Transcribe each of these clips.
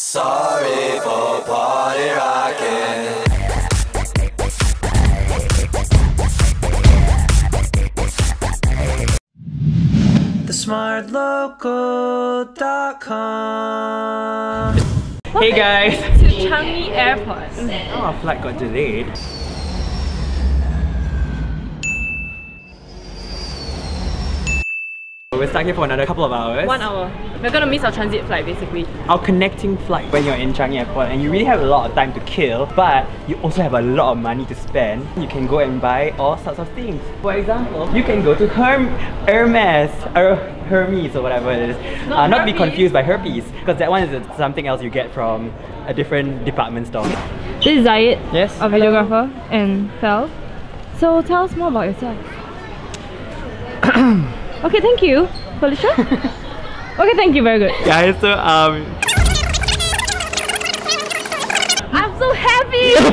Sorry for party rocking. TheSmartLocal.com. Hey guys, to Changi Airport. Oh, our flight got delayed. We're stuck here for another couple of hours. 1 hour. We're gonna miss our transit flight basically. Our connecting flight when you're in Changi Airport and you really have a lot of time to kill, but you also have a lot of money to spend. You can go and buy all sorts of things. For example, you can go to Hermes or Hermes or whatever it is. Not be confused by herpes, because that one is something else you get from a different department store. This is Zayed, yes, a videographer, and Fel. So tell us more about yourself. Okay, thank you, Felicia. Okay, thank you, very good. Guys, yeah, so I'm so happy! He said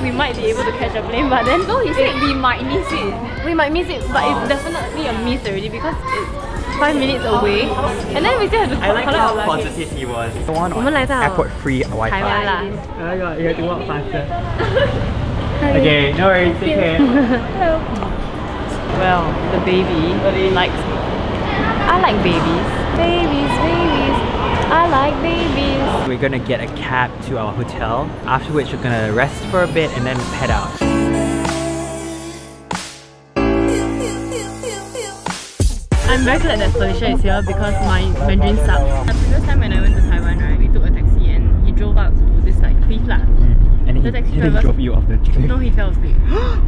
we might be able to catch a plane, but then no, he said we might miss it. We might miss it, but it's definitely a miss already because it's 5 minutes away, and then we still have to collect our luggage. I like how positive he was. The one on airport-free Wi-Fi. Oh my god, you have to walk faster. Okay, no worries, take care. Hello. Well, the baby really likes me. I like babies. Babies. I like babies. We're gonna get a cab to our hotel, after which we're gonna rest for a bit and then head out. I'm very glad that Solisha is here because my Mandarin sucks. The previous time when I went to Taiwan, right, we took a taxi and he drove up to this like cliff lah. And the taxi driver drove you off the cliff. No, he fell asleep.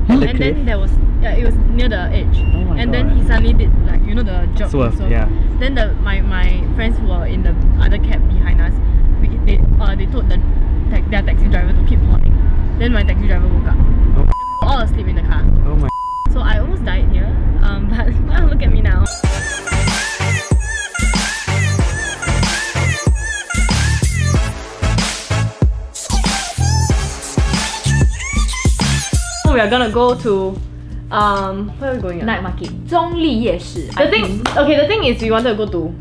And then there was, yeah, it was near the edge. Oh my and god. Then he suddenly did like, you know, the jump. Swerve, yeah. Then my friends who were in the other cab behind us, they told their taxi driver to keep walking. Then my taxi driver woke up. Oh. All asleep in the car. Oh my. So I almost died here, but look at me now. We are gonna go to where are we going? Night market. Zhongli Ye Shi. The thing is we wanted to go to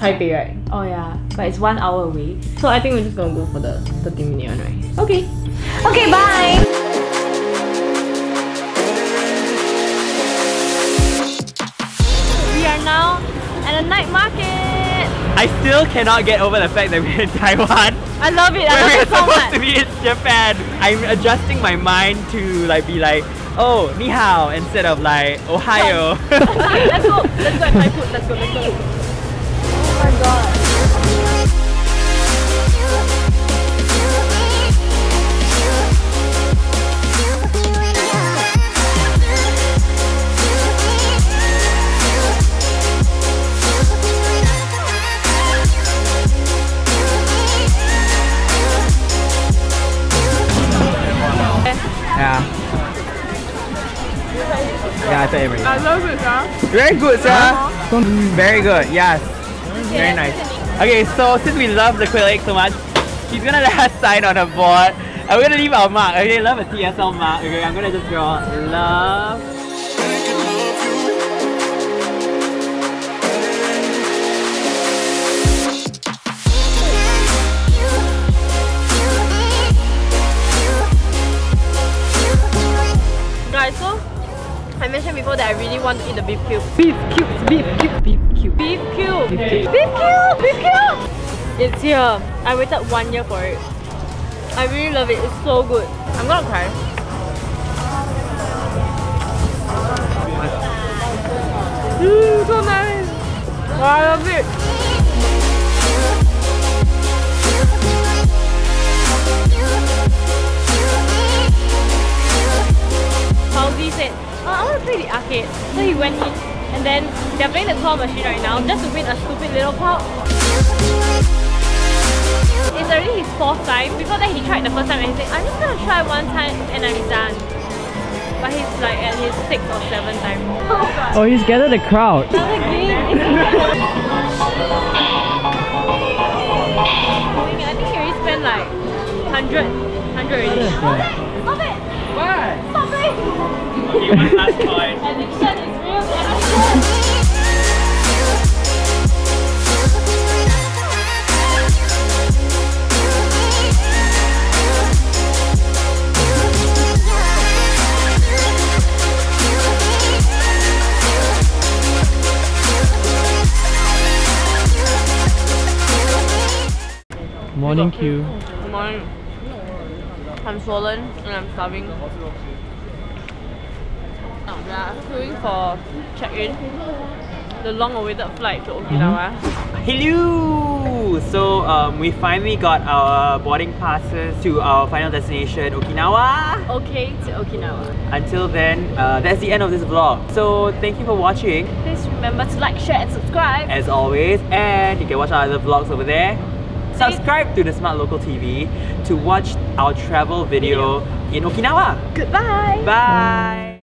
Taipei, right? Oh yeah, but it's 1 hour away. So I think we're just gonna go for the 30-minute one, right? Okay. Okay, bye! And a night market! I still cannot get over the fact that we're in Taiwan. I love it, I love it so much! We're supposed to be in Japan. I'm adjusting my mind to like be like, oh, ni hao, instead of like, Ohio. Let's go and Thai food, let's go. Oh my god. Yeah, it's everything. I love it, sir. Very good, sir. Very good, yes. Very nice. Okay, so since we love the quail egg so much, she's gonna let us sign on a board. I'm gonna leave our mark. Okay, love a TSL mark. Okay, I'm gonna just draw love. I mentioned before that I really want to eat the beef cubes. Beef cube! It's here. I waited 1 year for it. I really love it. It's so good. I'm gonna cry. So nice. I love it. Halsey said, I want to play the arcade. So he went in and then they're playing the claw machine right now just to win a stupid little pop. It's already his fourth time. Before that he tried the first time and he said, I'm just gonna try one time and I'm done. But he's like at his 6th or 7th time. Oh, he's gathered the crowd. Another green. I think he already spent like 100 already. Stop it! one last time. Addiction is real. Morning, Q. Good morning. I'm swollen and I'm starving. We are queuing for check-in. The long-awaited flight to Okinawa. Hello! So we finally got our boarding passes to our final destination, Okinawa. Okay, to Okinawa. Until then, that's the end of this vlog. So thank you for watching. Please remember to like, share and subscribe. As always. And you can watch our other vlogs over there. Subscribe to The Smart Local TV to watch our travel video in Okinawa. Goodbye! Bye!